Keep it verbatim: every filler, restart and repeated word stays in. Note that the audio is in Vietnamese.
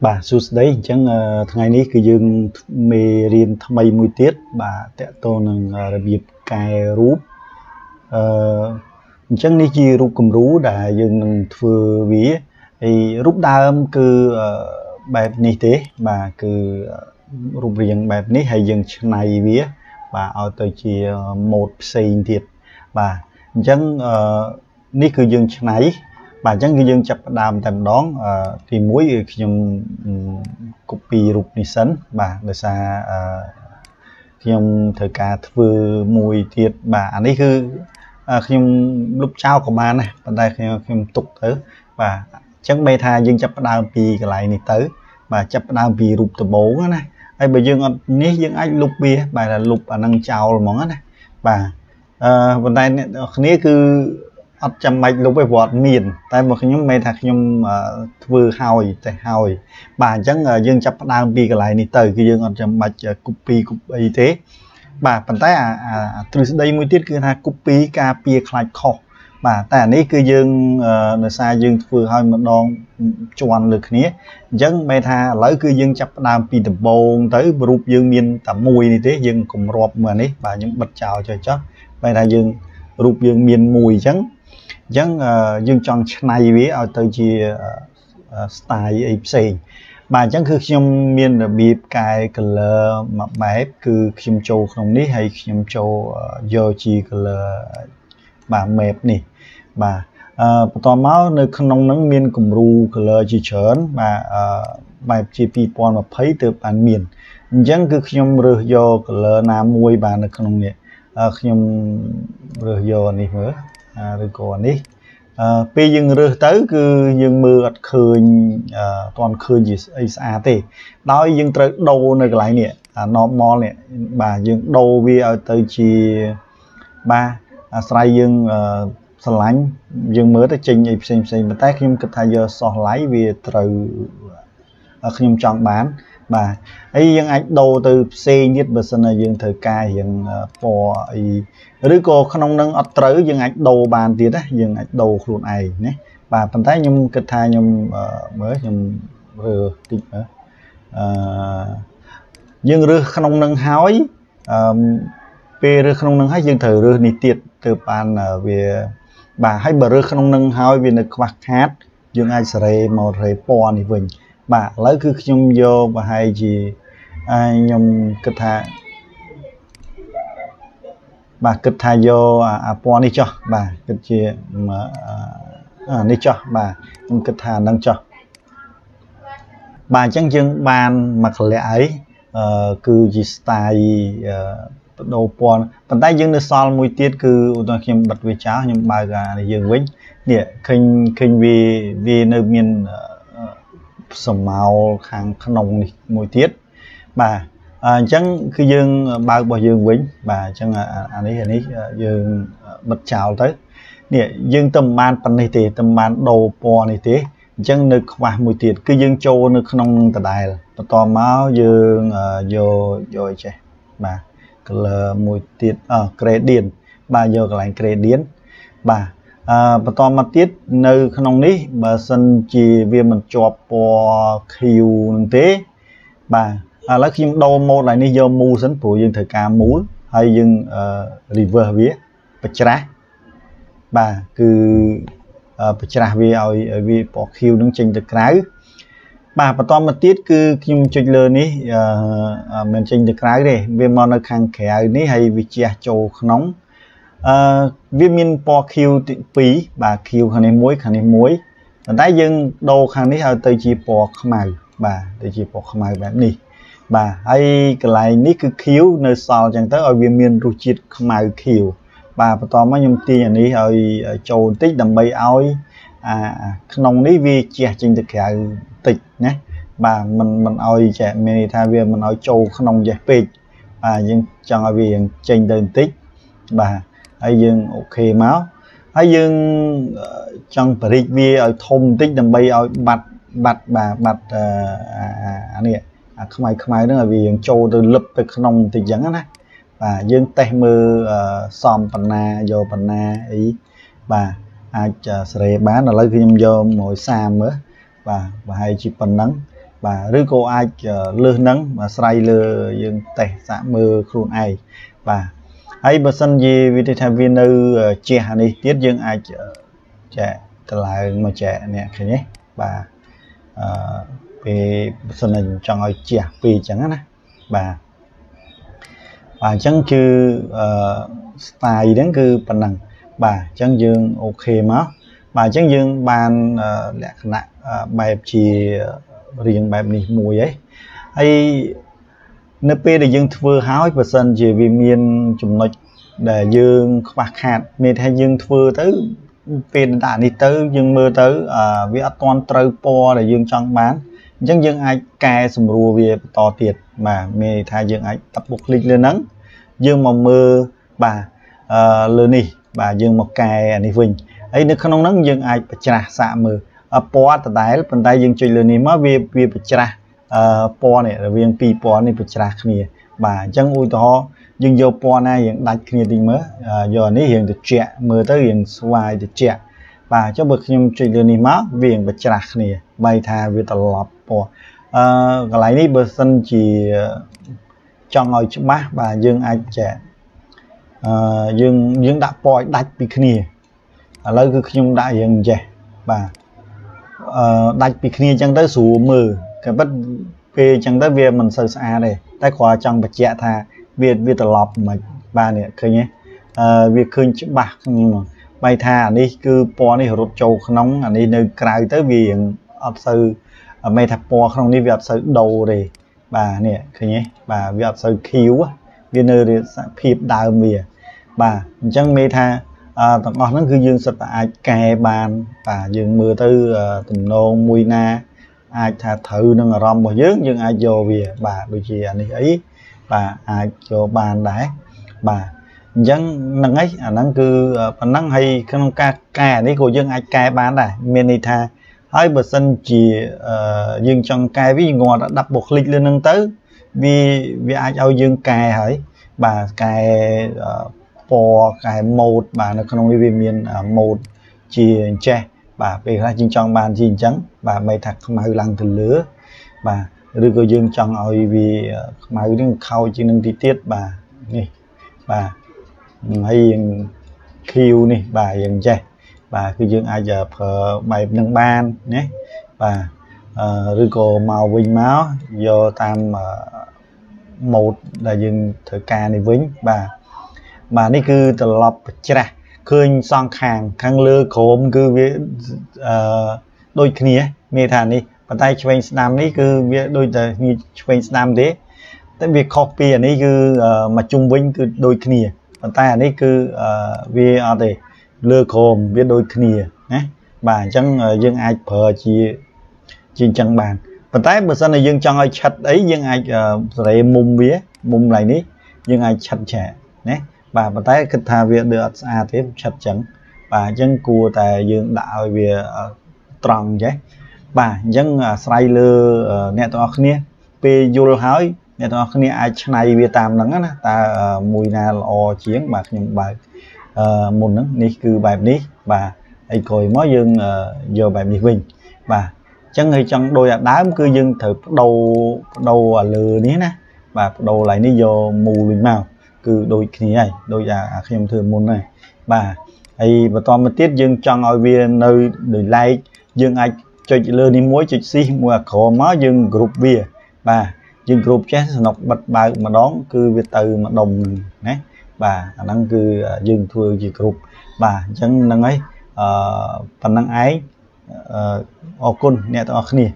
Bà sụt đấy chẳng ngày ní cứ dương mê riêng tham bay mùi tiết bà tẹt tô nằng việc cài rúp chẳng ní chi rúp cầm rú đã dương nằng thừa ví thì rúp đa âm cứ bài ní thế bà cứ rúp riêng bài ní hay dương này ví bà ở tới chỉ một xây thiệt bà chẳng ní cứ dương này bà chẳng cái dân chập đàm tạm đón thì muối nhom copy rụp đi sấn bà đời xa nhom thời ca vừa mùi thiệt bà anh ấy cứ nhom lúc sau của bà này bà đây nhom tục tới bà chẳng bay tha dân chập đàm pì cái lại này tới bà chập đàm pì rụp từ bố này ai bây giờ ní dân anh lục bia bà là lục bà năng chào là món này bà vấn đề ní cứ ở trong mạch lúc ấy vọt miền tại một nhóm mày thật nhóm vừa hào tại hào bà chẳng dương chập đang bị cái lại này từ cái dương ở trong mạch copy copy thế bà phần tay à từ đây mới tiết cứ là copy copy lại khó bà tại này cứ dương là xa dương vừa hơi một đòn chọn được nhé chẳng mày tha lỡ cứ dương chập đang bị tập bồn tới group dương miền tầm mùi như thế dương cùng rộp mà đấy bà những bật chào cho chắc mày là dương group dương miền mùi chẳng dân dân chọn này với ở từ chi style ấy xì bà chẳng cứ xem miền là bịp cài cờ lơ mà bé cứ xem châu không ní hay xem châu giờ chi cờ lơ bà mẹp nè bà toàn máu nơi khăn nông nắng miền cùng ru cờ lơ chi chớn bà bài chi pi pon mà thấy từ bản miền dân cứ xem rồi giờ cờ lơ nam muôi bà nơi khăn nông nè xem rồi giờ này nữa rồi còn đi, bây giờ người tới cứ dân mưa khơi toàn khơi gì xa thế, đó dân tới đâu nơi lại nè, nó mò nè, bà dân đâu vì ở tới chi ba, sai dân sờ lánh, dân mới tới trình gì xem xem mà tách nhưng cái thay giờ sờ lái vì từ nhưng chọn bán, bà ấy dân anh đâu từ xe nhất bớt sân là dân thời ca hiện phò đứa cô không nâng ở tới dân anh đầu bàn tiết á dân anh đầu luôn này nhé bà phần thái nhung kịch thai nhung mới nhung vừa kịch nữa dân rư không nâng hói về rư không nâng hói dân thử rư này tiệt từ bàn về bà hay bờ rư không nâng hói vì được quạt hát dân ai sợi màu rễ phò này vừng bà lấy cứ nhung vô và hay gì ai nhung kịch thai bà kịch thay vô à po đi cho bà kịch chia mà đi cho bà kịch thà nâng cho bà chẳng chừng bàn mặc lẽ ấy cứ gì style đồ po phần tay dương được so mùi tiết cứ toàn khi bật về cháo nhưng bà gà này dương quýnh địa khinh khinh vì vì nơi miền sầm màu hàng khăn nồng mùi tiết bà à, chẳng khi dương bao bao dương quýnh bà chẳng là anh ấy anh ấy dương bật chào tới nè dương tầm ban phần này thì tầm ban đầu po này thế chẳng được và mùi tiệt cứ dương châu được không tờ đài là to máu dương vô rồi chạy bà là mùi tiệt ở kề điện bà giờ lại kề điện bà và to mặt tiết nơi không ní bà sân chỉ viên mình cho po khiu thế bà à lấy khi đầu một lại ní do mu sánh phụ dân thời ca múa hay dân river vía pachra bà cứ pachra vì ơi vì bỏ khiêu đứng trên được cái bà và to mà tiết cứ kim chơi lơ ní mình trên được cái này vì mà nó khang khẻ ní hay vì chia châu nóng vì mình bỏ khiêu tịnh phí bà khiêu khăn này muối khăn này muối tại dân đầu khăn này tới chỉ bỏ màu bà tới chỉ bỏ màu bạn đi bà ấy cái lại ní cứ khiếu nơi sau chẳng tới ở viên miền ruột chít không ai khiếu bà và to mấy nhung ti nhà ní hơi trầu tích đầm bay oi à nông ní vi chè trên thực hệ tịch nhé bà mình mình oi chè mình thay vì mình oi trầu nông giải pê bà nhưng chẳng ở viên trên đơn tích bà ấy dương ok máu ấy dương chẳng phải vì ở thông tích đầm bay oi bạch bạch bà bạch anh ấy À, không ai không ai nữa là vì dân châu từ lập từ nông từ dẫn á và dân tây mưa uh, xòm phần na vô phần na ý và ai chờ sợi bán là lấy khi nhung vô mỗi xa nữa và và hay chỉ phần nắng và rư cô ai lơ nắng và say lơ dương tẻ xã mơ khuôn ai và ấy bớt sân gì vitamin nữ chè này tiết dương ai trẻ lại mà trẻ nè thế nhé và về sân hình cho ngồi chè vì chẳng này và và chẳng chứ style đến cứ phần năng và chẳng dương ok mà và chẳng dương bàn lẽ nặng bài chỉ riêng bài này mùi ấy hay nếp để dương thưa háo và sân chỉ vì miền chủng nội để dương bạc hạt mệt hay dương thưa tới phiên đã đi tới dương mơ tới với toàn trâu po để dương trong bán chẳng dương ai cài sầm rùa về to thiệt mà mê thay dương ai tập buộc lịch lên nắng dương mà mơ bà lươn nỉ bà dương một cài này vinh ấy nếu không nắng dương ai chả xạ mơ po tay tay bàn tay dương chơi lươn nỉ má về về chả po này là viên pi po này chả kia bà chẳng ui to nhưng vô po này hiện đặt kia tình mới giờ này hiện được trẻ mơ tới hiện xoay được trẻ và cho bậc nhung chơi lươn nỉ má viên bạch chả kia bay tha về tận lọp po cái này đi bờ sân chỉ cho ngồi trước mắt và dương ai trẻ dương dương đã po đặt bikini lấy cứ nhung đã dương trẻ và đặt bikini chẳng tới sù mờ cái bất về chẳng tới về mình sờ xa này ta qua trong bạch chả tha Việt Việt lọp mà ba này khơi nhé việc khơi chữ bạc nhưng mà bay thà đi cứ po này rụt trâu nóng anh đi nơi cài tới vì ập sự mày thà po không đi việc sự đầu để bà này khơi nhé bà việc sự khiếu á viên nơi để phìp đào mìa bà chẳng mê tha tận ngọn nó cứ dương sạch ai cài bàn và dương mưa tư tình nôn mùi na ai thà thử nâng rong bỏ dớt nhưng ai vô về bà đôi khi anh ấy ý bà ai cho bàn đá bà dân năng ấy à năng cứ phần năng hay không ca ca đấy của dân ai ca bán này menita hai bờ sân chỉ dương trong ca với ngọn đã đặt buộc lịch lên nâng tới vì vì ai ao dương cài hỏi bà cài po cài một bà nó không đi về miền một chỉ che bà về ra dương trong bàn gì trắng bà mày thật không ai lăng từ lứa bà rồi cô dương chọn ơi vì mà những khâu chỉ nên chi tiết bà này bà hay khiêu này bà dần chơi bà cứ dương ai giờ phở bài nâng ban nhé bà rồi cô màu vinh máu do tam một là dương thử ca này vĩnh bà bà này cứ từ lọc ra khơi son hàng khăn lưa khổm cứ với đôi kia mê thàn đi và tay Chuen Nam này cứ đôi tờ như Chuen Nam thế, tại vì copy ở đây cứ mà chung với cứ đôi kia, và tay ở đây cứ vì ở đây lừa khom với đôi kia, nhé, bà chẳng dương ai phờ chỉ chỉ chẳng bàn, và tay bữa sau này dương chẳng ai chặt ấy dương ai để mùng vía mùng lại ní dương ai chặt trẻ, nhé, bà và tay cứ thà việc được à thế chặt chẳng, bà chẳng cua tại dương đạo về tròn vậy. Bà dân say lơ nẹt ở khné, pe vô hỏi nẹt ở khné ai này về tam nắng á, ta mùi na lò chiến bạc những bài một nắng này cứ bài này bà ai coi mới dân giờ bài này mình bà chẳng hay chẳng đôi đá cứ dân thử đầu đầu lừa ní nè bà đầu lại ní vô mù bình màu cứ đôi khné này đôi à khi em thường môn này bà ấy và toàn mà tiết dân chọn ở viên nơi để like dân ai chơi lơ đi muối chơi xi mua khổ má dừng group bia bà dừng group chat nọc bật bài mà đón cứ về từ mà đồng nè bà năng cứ dừng thưa gì group bà chẳng năng ấy phần năng ấy ở côn nè tao khỉ